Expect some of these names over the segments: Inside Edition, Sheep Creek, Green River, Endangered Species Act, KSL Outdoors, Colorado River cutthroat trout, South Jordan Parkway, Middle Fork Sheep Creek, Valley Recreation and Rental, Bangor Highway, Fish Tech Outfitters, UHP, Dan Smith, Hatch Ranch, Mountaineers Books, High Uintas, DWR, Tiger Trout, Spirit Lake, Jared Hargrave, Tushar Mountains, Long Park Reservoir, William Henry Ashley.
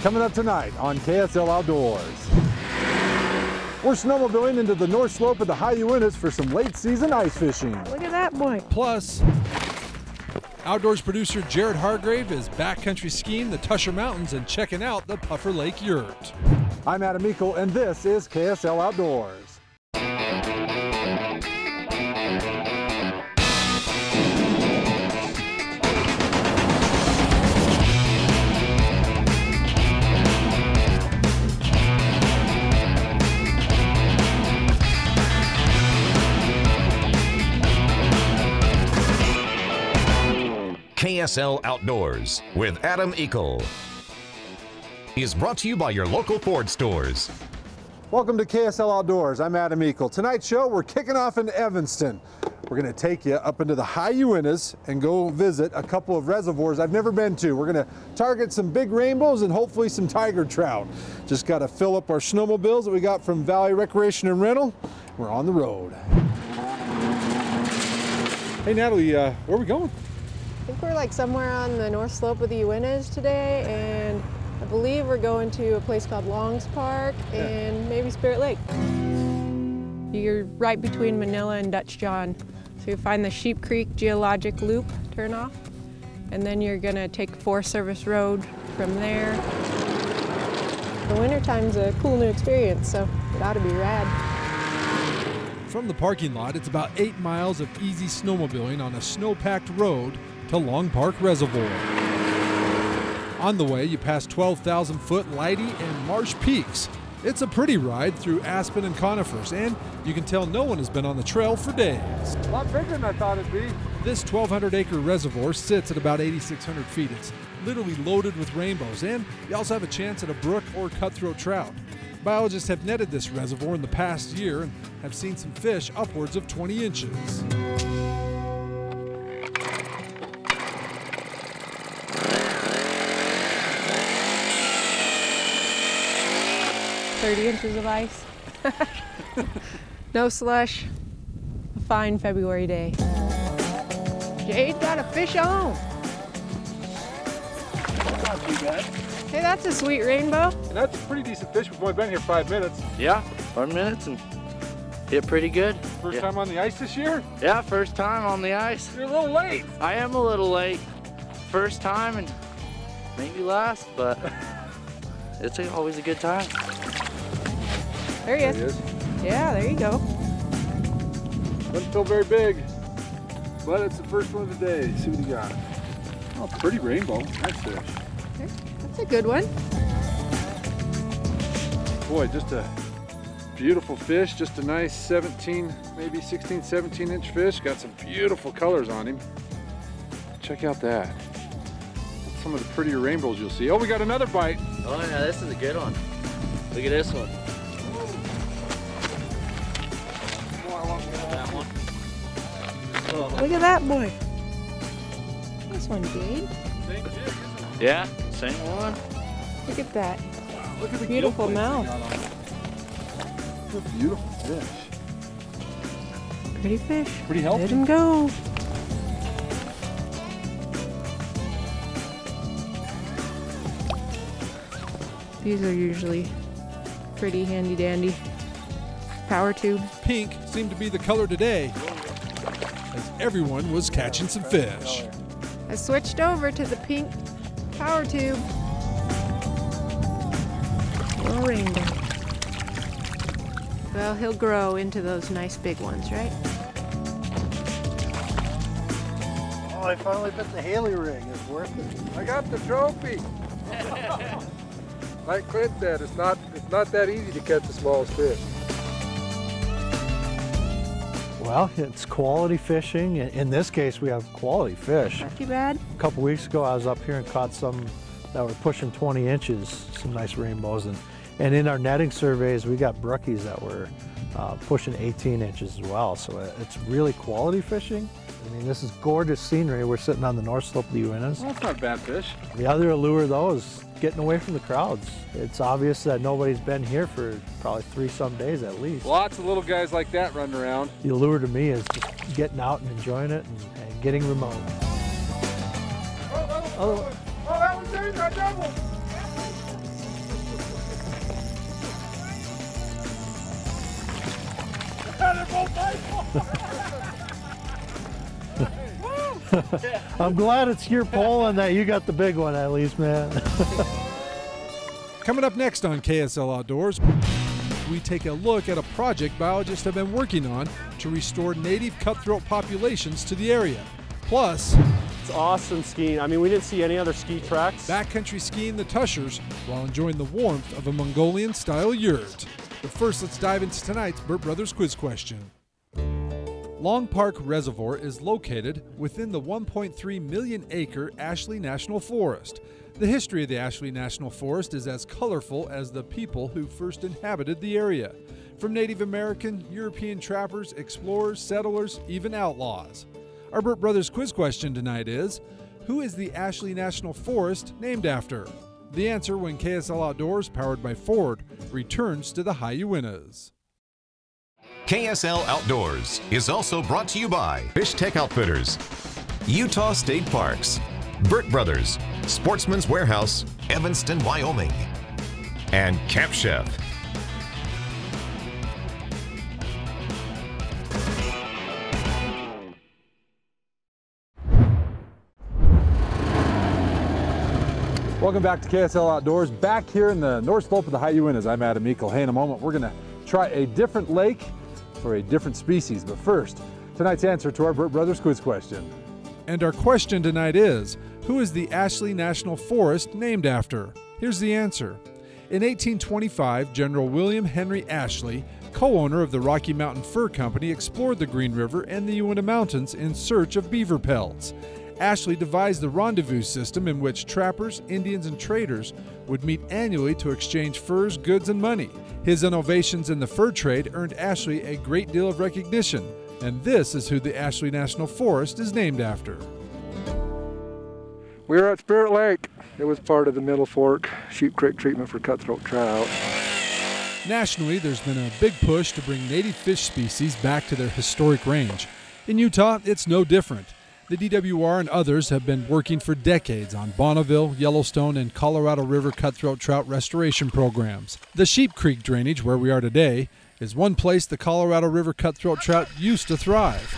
Coming up tonight on KSL Outdoors. We're snowmobiling into the north slope of the High Uintas for some late season ice fishing. Look at that boy. Plus, outdoors producer Jared Hargrave is backcountry skiing the Tushar Mountains and checking out the Puffer Lake Yurt. I'm Adam Eakle and this is KSL Outdoors. KSL Outdoors with Adam Eakle is brought to you by your local Ford stores. Welcome to KSL Outdoors. I'm Adam Eakle. Tonight's show, we're kicking off in Evanston. We're going to take you up into the High Uintas and go visit a couple of reservoirs I've never been to. We're going to target some big rainbows and hopefully some tiger trout. Just got to fill up our snowmobiles that we got from Valley Recreation and Rental. We're on the road. Hey Natalie, where are we going? I think we're like somewhere on the north slope of the Uintas today, and I believe we're going to a place called Long Park and maybe Spirit Lake. You're right between Manila and Dutch John, so you find the Sheep Creek geologic loop turnoff, and then you're going to take Forest Service Road from there. The wintertime's a cool new experience, so it ought to be rad. From the parking lot, it's about 8 miles of easy snowmobiling on a snow-packed road to Long Park Reservoir. On the way, you pass 12,000-foot Lighty and Marsh Peaks. It's a pretty ride through aspen and conifers, and you can tell no one has been on the trail for days. A lot bigger than I thought it'd be. This 1,200-acre reservoir sits at about 8,600 feet. It's literally loaded with rainbows, and you also have a chance at a brook or cutthroat trout. Biologists have netted this reservoir in the past year and have seen some fish upwards of 20 inches. Inches of ice, no slush, a fine February day. Jade's got a fish on. That's not too bad. Hey, that's a sweet rainbow. And that's a pretty decent fish. We've only been here 5 minutes. Yeah, 5 minutes and hit pretty good. First time on the ice this year? Yeah, first time on the ice. You're a little late. I am a little late. First time and maybe last, but it's always a good time. There he is. Yeah, there you go. Doesn't feel very big, but it's the first one of the day. See what he got. Oh, pretty rainbow. Nice fish. That's a good one. Boy, just a beautiful fish. Just a nice 17, maybe 16, 17-inch fish. Got some beautiful colors on him. Check out that. That's some of the prettier rainbows you'll see. Oh, we got another bite. Oh, yeah, this is a good one. Look at this one. Look at that boy. This one, Jade. Same jig, isn't it? Yeah, same one. Look at that. Wow, look at the beautiful mouth. What a beautiful fish. Pretty fish. Pretty healthy. Let him go. These are usually pretty handy dandy. Power tube. Pink seemed to be the color today, as everyone was catching some fish. I switched over to the pink power tube. Little rainbow. Well, he'll grow into those nice big ones, right? Oh, I finally bit the Haley rig. It's worth it. I got the trophy. Like Clint said, it's not that easy to catch the smallest fish. Well, it's quality fishing. In this case, we have quality fish. Not too bad. A couple weeks ago, I was up here and caught some that were pushing 20 inches, some nice rainbows. And in our netting surveys, we got brookies that were pushing 18 inches as well. So it's really quality fishing. I mean, this is gorgeous scenery. We're sitting on the north slope of the Uintas. Well, that's not bad fish. The other allure, though, is getting away from the crowds. It's obvious that nobody's been here for probably three-some days at least. Lots of little guys like that running around. The allure to me is just getting out and enjoying it and getting remote. Oh, that was a double. I'm glad it's your pole and that you got the big one at least, man. Coming up next on KSL Outdoors, we take a look at a project biologists have been working on to restore native cutthroat populations to the area. Plus, it's awesome skiing. I mean, we didn't see any other ski tracks. Backcountry skiing the Tushars while enjoying the warmth of a Mongolian-style yurt. But first, let's dive into tonight's Burt Brothers Quiz question. Long Park Reservoir is located within the 1.3 million acre Ashley National Forest. The history of the Ashley National Forest is as colorful as the people who first inhabited the area, from Native American, European trappers, explorers, settlers, even outlaws. Our Burt Brothers quiz question tonight is, who is the Ashley National Forest named after? The answer when KSL Outdoors, powered by Ford, returns to the high Uintas. KSL Outdoors is also brought to you by Fish Tech Outfitters, Utah State Parks, Burt Brothers, Sportsman's Warehouse, Evanston, Wyoming, and Camp Chef. Welcome back to KSL Outdoors. Back here in the north slope of the high Uintas, I'm Adam Eakle. Hey, in a moment, we're gonna try a different lake for a different species. But first, tonight's answer to our Burt Brothers quiz question. And our question tonight is, who is the Ashley National Forest named after? Here's the answer. In 1825, General William Henry Ashley, co-owner of the Rocky Mountain Fur Company, explored the Green River and the Uinta Mountains in search of beaver pelts. Ashley devised the rendezvous system in which trappers, Indians, and traders would meet annually to exchange furs, goods, and money. His innovations in the fur trade earned Ashley a great deal of recognition, and this is who the Ashley National Forest is named after. We were at Spirit Lake. It was part of the Middle Fork Sheep Creek treatment for cutthroat trout. Nationally, there's been a big push to bring native fish species back to their historic range. In Utah, it's no different. The DWR and others have been working for decades on Bonneville, Yellowstone, and Colorado River cutthroat trout restoration programs. The Sheep Creek drainage, where we are today, is one place the Colorado River cutthroat trout used to thrive.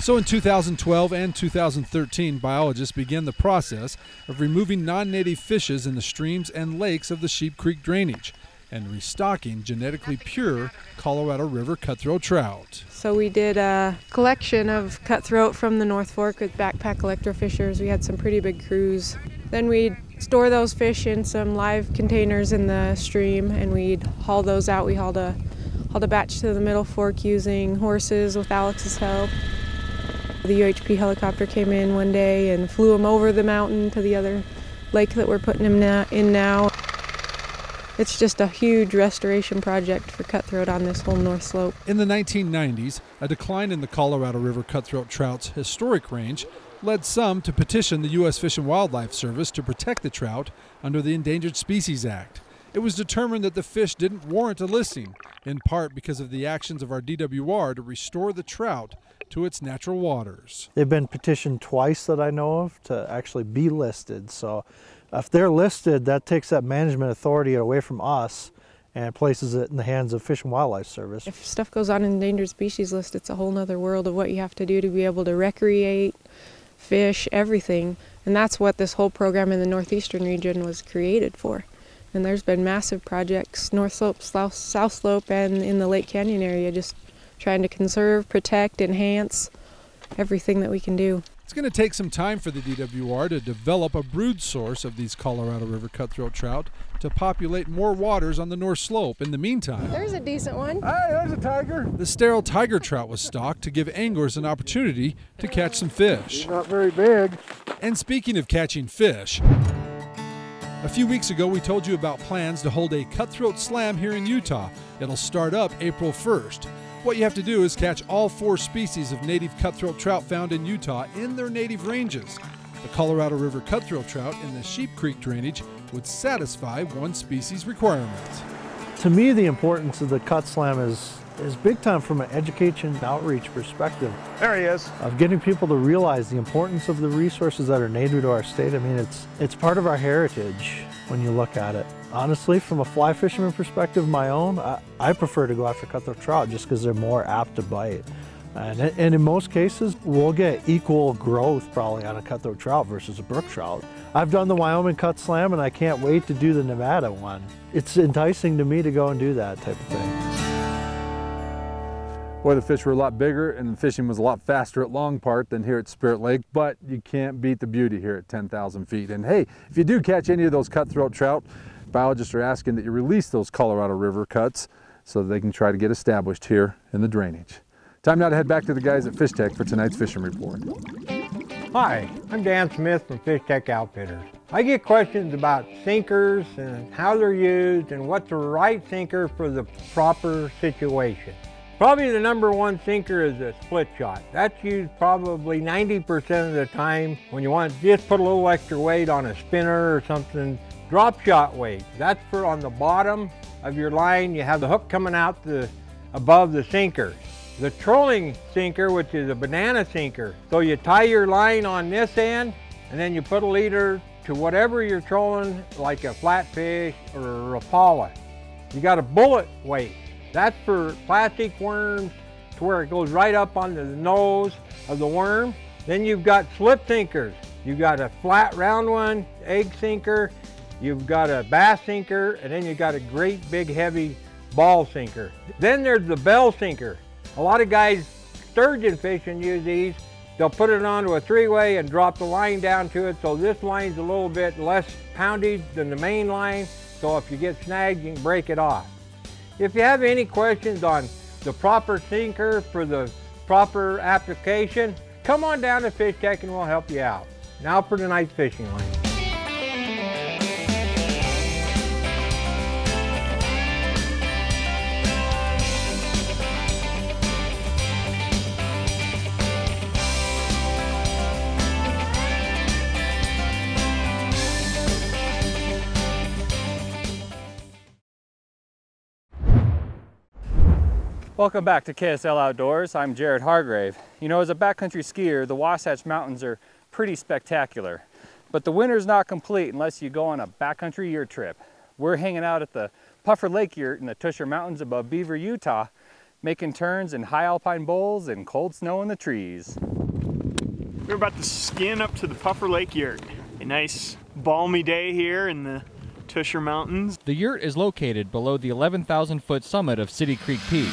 So in 2012 and 2013, biologists began the process of removing non-native fishes in the streams and lakes of the Sheep Creek drainage and restocking genetically pure Colorado River cutthroat trout. So we did a collection of cutthroat from the North Fork with backpack electrofishers. We had some pretty big crews. Then we'd store those fish in some live containers in the stream and we'd haul those out. We hauled a batch to the Middle Fork using horses with Alex's help. The UHP helicopter came in one day and flew them over the mountain to the other lake that we're putting them in now. It's just a huge restoration project for cutthroat on this whole north slope. In the 1990s, a decline in the Colorado River cutthroat trout's historic range led some to petition the U.S. Fish and Wildlife Service to protect the trout under the Endangered Species Act. It was determined that the fish didn't warrant a listing, in part because of the actions of our DWR to restore the trout to its natural waters. They've been petitioned twice that I know of to actually be listed, so if they're listed, that takes that management authority away from us and places it in the hands of Fish and Wildlife Service. If stuff goes on an endangered species list, it's a whole other world of what you have to do to be able to recreate, fish, everything. And that's what this whole program in the northeastern region was created for. And there's been massive projects, North Slope, South Slope, and in the Lake Canyon area, just trying to conserve, protect, enhance everything that we can do. It's going to take some time for the DWR to develop a brood source of these Colorado River cutthroat trout to populate more waters on the north slope. In the meantime, there's a decent one. Hey, there's a tiger. The sterile tiger trout was stocked to give anglers an opportunity to catch some fish. He's not very big. And speaking of catching fish, a few weeks ago we told you about plans to hold a cutthroat slam here in Utah. It'll start up April 1st. What you have to do is catch all four species of native cutthroat trout found in Utah in their native ranges. The Colorado River cutthroat trout in the Sheep Creek drainage would satisfy one species requirement. To me, the importance of the cut slam is big time from an education and outreach perspective. There he is. Of getting people to realize the importance of the resources that are native to our state. I mean, it's part of our heritage. when you look at it. Honestly, from a fly fisherman perspective, my own, I prefer to go after cutthroat trout just because they're more apt to bite. And in most cases, we'll get equal growth probably on a cutthroat trout versus a brook trout. I've done the Wyoming cut slam and I can't wait to do the Nevada one. It's enticing to me to go and do that type of thing. Boy, the fish were a lot bigger and the fishing was a lot faster at Long Park than here at Spirit Lake, but you can't beat the beauty here at 10,000 feet. And hey, if you do catch any of those cutthroat trout, biologists are asking that you release those Colorado River cuts so that they can try to get established here in the drainage. Time now to head back to the guys at Fish Tech for tonight's fishing report. Hi, I'm Dan Smith from Fish Tech Outfitters. I get questions about sinkers and how they're used and what's the right sinker for the proper situation. Probably the number one sinker is a split shot. That's used probably 90% of the time when you want to just put a little extra weight on a spinner or something. Drop shot weight, that's for on the bottom of your line. You have the hook coming out above the sinker. The trolling sinker, which is a banana sinker. So you tie your line on this end and then you put a leader to whatever you're trolling, like a flatfish or a Rapala. You got a bullet weight. That's for plastic worms, to where it goes right up on the nose of the worm. Then you've got slip sinkers. You've got a flat round one, egg sinker. You've got a bass sinker, and then you've got a great big heavy ball sinker. Then there's the bell sinker. A lot of guys sturgeon fishing use these. They'll put it onto a three-way and drop the line down to it, so this line's a little bit less poundage than the main line, so if you get snagged, you can break it off. If you have any questions on the proper sinker for the proper application, come on down to Fish Tech and we'll help you out. Now for tonight's fishing line. Welcome back to KSL Outdoors. I'm Jared Hargrave. You know, as a backcountry skier, the Wasatch Mountains are pretty spectacular, but the winter's not complete unless you go on a backcountry yurt trip. We're hanging out at the Puffer Lake Yurt in the Tushar Mountains above Beaver, Utah, making turns in high alpine bowls and cold snow in the trees. We're about to skin up to the Puffer Lake Yurt. A nice balmy day here in the Tushar Mountains. The yurt is located below the 11,000 foot summit of City Creek Peak.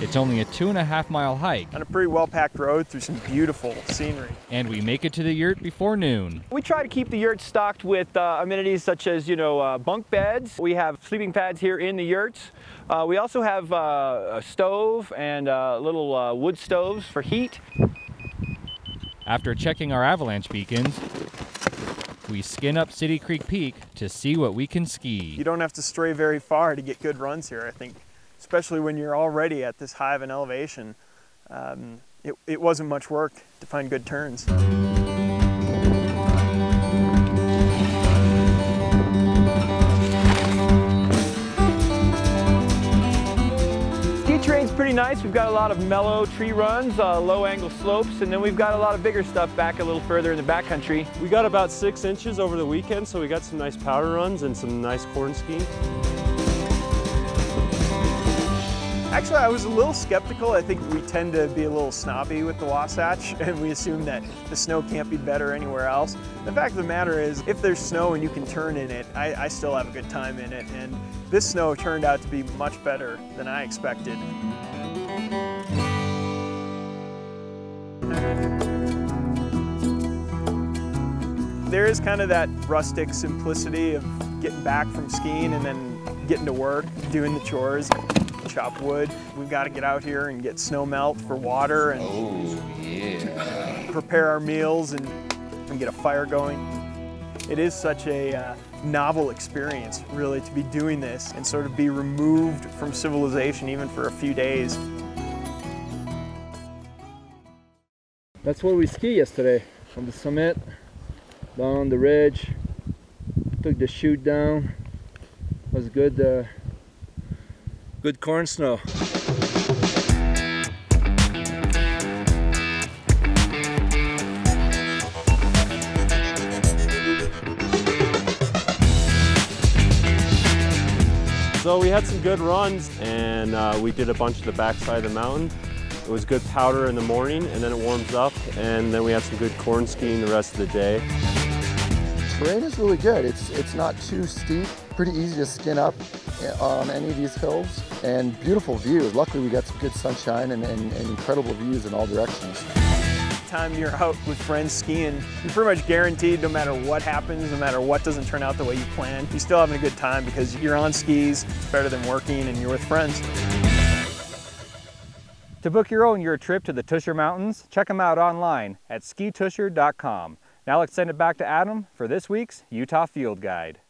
It's only a 2.5 mile hike on a pretty well-packed road through some beautiful scenery. And we make it to the yurt before noon. We try to keep the yurt stocked with amenities such as, you know, bunk beds. We have sleeping pads here in the yurts. We also have a stove and little wood stoves for heat. After checking our avalanche beacons, we skin up City Creek Peak to see what we can ski. You don't have to stray very far to get good runs here, I think. Especially when you're already at this high of an elevation. It wasn't much work to find good turns. Ski terrain's pretty nice. We've got a lot of mellow tree runs, low angle slopes, and then we've got a lot of bigger stuff back a little further in the backcountry. We got about 6 inches over the weekend, so we got some nice powder runs and some nice corn skiing. Actually, I was a little skeptical. I think we tend to be a little snobby with the Wasatch, and we assume that the snow can't be better anywhere else. The fact of the matter is, if there's snow and you can turn in it, I still have a good time in it, and this snow turned out to be much better than I expected. There is kind of that rustic simplicity of getting back from skiing and then getting to work, doing the chores. Chop wood. We've got to get out here and get snow melt for water and prepare our meals and get a fire going. It is such a novel experience, really, to be doing this and sort of be removed from civilization even for a few days. That's where we ski yesterday, on the summit, down on the ridge, took the chute down. It was good. Good corn snow. So we had some good runs, and we did a bunch of the backside of the mountain. It was good powder in the morning, and then it warms up, and then we had some good corn skiing the rest of the day. Terrain is really good. It's not too steep, pretty easy to skin up on any of these hills, and beautiful views. Luckily we got some good sunshine and incredible views in all directions. Time you're out with friends skiing, you're pretty much guaranteed no matter what happens, no matter what doesn't turn out the way you planned, you're still having a good time because you're on skis. It's better than working and you're with friends. To book your own Yurt trip to the Tushar Mountains, check them out online at skitushar.com. Now let's send it back to Adam for this week's Utah Field Guide.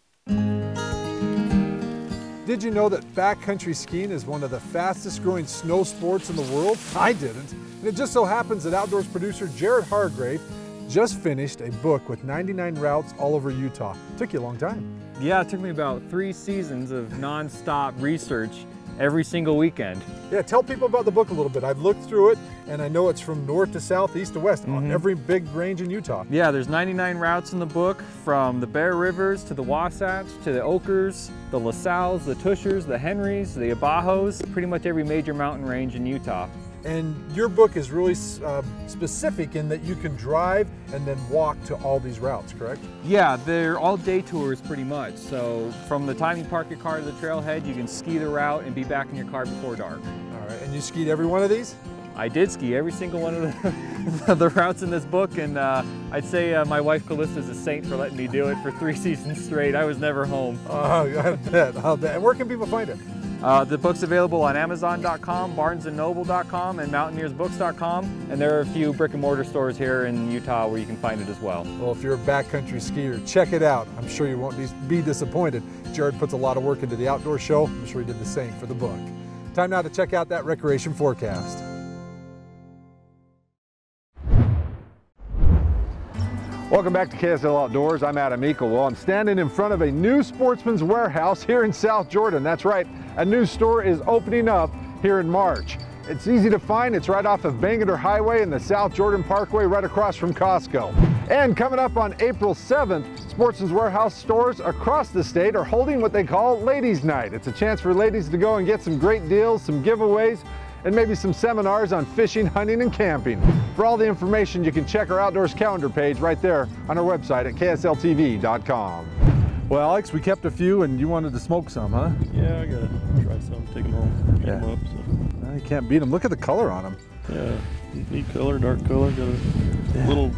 Did you know that backcountry skiing is one of the fastest growing snow sports in the world? I didn't. And it just so happens that outdoors producer Jared Hargrave just finished a book with 99 routes all over Utah. Took you a long time. Yeah, it took me about 3 seasons of nonstop research every single weekend. Yeah, tell people about the book a little bit. I've looked through it, and I know it's from north to south, east to west, on every big range in Utah. Yeah, there's 99 routes in the book, from the Bear Rivers to the Wasatch, to the Oakers, the LaSalles, the Tushars, the Henrys, the Abajos, pretty much every major mountain range in Utah. And your book is really specific in that you can drive and then walk to all these routes, correct? Yeah, they're all day tours pretty much. So from the time you park your car to the trailhead, you can ski the route and be back in your car before dark. All right, and you skied every one of these? I did ski every single one of the routes in this book, and I'd say my wife Calissa is a saint for letting me do it for 3 seasons straight. I was never home. Oh, I bet, I'll bet. And where can people find it? The book's available on Amazon.com, BarnesandNoble.com, and MountaineersBooks.com, and there are a few brick and mortar stores here in Utah where you can find it as well. Well, if you're a backcountry skier, check it out. I'm sure you won't be disappointed. Jared puts a lot of work into the outdoor show. I'm sure he did the same for the book. Time now to check out that recreation forecast. Welcome back to KSL Outdoors. I'm Adam Eakle. Well, I'm standing in front of a new Sportsman's Warehouse here in South Jordan. That's right, a new store is opening up here in March. It's easy to find. It's right off of Bangor Highway and the South Jordan Parkway, right across from Costco. And coming up on April 7th, Sportsman's Warehouse stores across the state are holding what they call Ladies' Night. It's a chance for ladies to go and get some great deals, some giveaways, and maybe some seminars on fishing, hunting, and camping. For all the information, you can check our outdoors calendar page right there on our website at ksltv.com. Well, Alex, we kept a few, and you wanted to smoke some, huh? Yeah, I gotta try some, take them home, beat them up. So. No, you can't beat them. Look at the color on them. Yeah, neat color, dark color. Got a little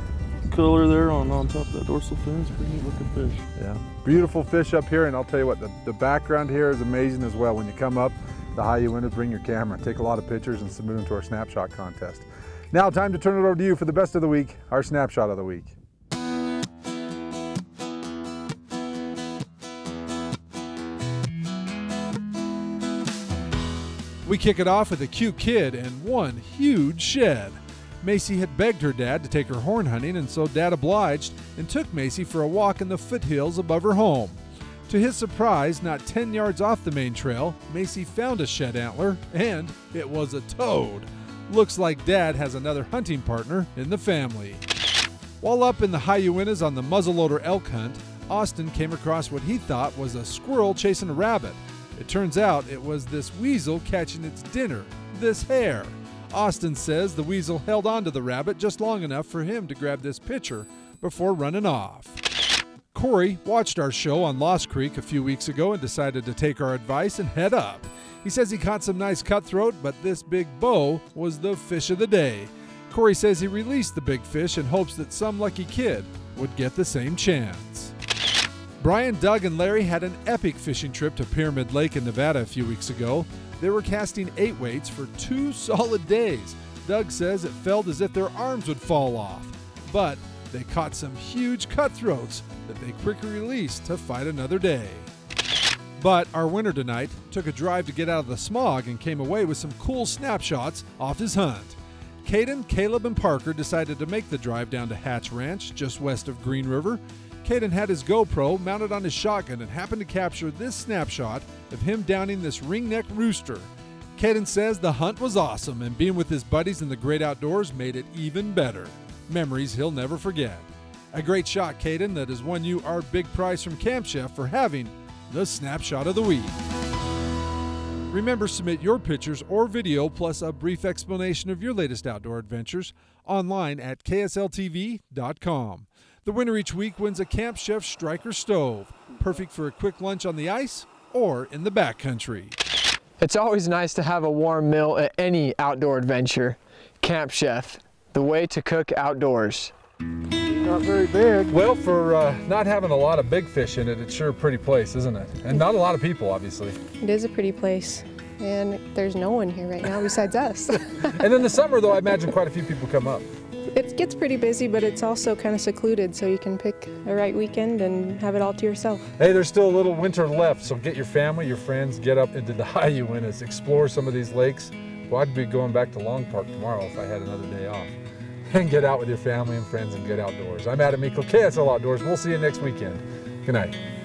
color there on top of that dorsal fin. It's a pretty neat looking fish. Yeah, beautiful fish up here, and I'll tell you what, the background here is amazing as well. When you come up, the high you win is bring your camera, take a lot of pictures and submit them to our snapshot contest. Now time to turn it over to you for the best of the week, our snapshot of the week. We kick it off with a cute kid and one huge shed. Macy had begged her dad to take her horn hunting, and so dad obliged and took Macy for a walk in the foothills above her home. To his surprise, not 10 yards off the main trail, Macy found a shed antler, and it was a toad. Looks like Dad has another hunting partner in the family. While up in the high Uintas on the muzzleloader elk hunt, Austin came across what he thought was a squirrel chasing a rabbit. It turns out it was this weasel catching its dinner, this hare. Austin says the weasel held onto the rabbit just long enough for him to grab this pitcher before running off. Corey watched our show on Lost Creek a few weeks ago and decided to take our advice and head up. He says he caught some nice cutthroat, but this big bow was the fish of the day. Corey says he released the big fish in hopes that some lucky kid would get the same chance. Brian, Doug, and Larry had an epic fishing trip to Pyramid Lake in Nevada a few weeks ago. They were casting 8 weights for 2 solid days. Doug says it felt as if their arms would fall off, but they caught some huge cutthroats that they quickly released to fight another day. But our winner tonight took a drive to get out of the smog and came away with some cool snapshots off his hunt. Caden, Caleb, and Parker decided to make the drive down to Hatch Ranch, just west of Green River. Caden had his GoPro mounted on his shotgun and happened to capture this snapshot of him downing this ringneck rooster. Caden says the hunt was awesome, and being with his buddies in the great outdoors made it even better. Memories he'll never forget. A great shot, Caden, that has won you our big prize from Camp Chef for having the Snapshot of the Week. Remember, submit your pictures or video plus a brief explanation of your latest outdoor adventures online at ksltv.com. The winner each week wins a Camp Chef Striker stove, perfect for a quick lunch on the ice or in the backcountry. It's always nice to have a warm meal at any outdoor adventure. Camp Chef, the way to cook outdoors. Not very big. Well, for not having a lot of big fish in it, it's sure a pretty place, isn't it? And not a lot of people, obviously. It is a pretty place, and there's no one here right now besides us. And in the summer, though, I imagine quite a few people come up. It gets pretty busy, but it's also kind of secluded, so you can pick a right weekend and have it all to yourself. Hey, there's still a little winter left, so get your family, your friends, get up into the high Uintas, explore some of these lakes. Well, I'd be going back to Long Park tomorrow if I had another day off. And get out with your family and friends and get outdoors. I'm Adam Eakle, KSL Outdoors. We'll see you next weekend. Good night.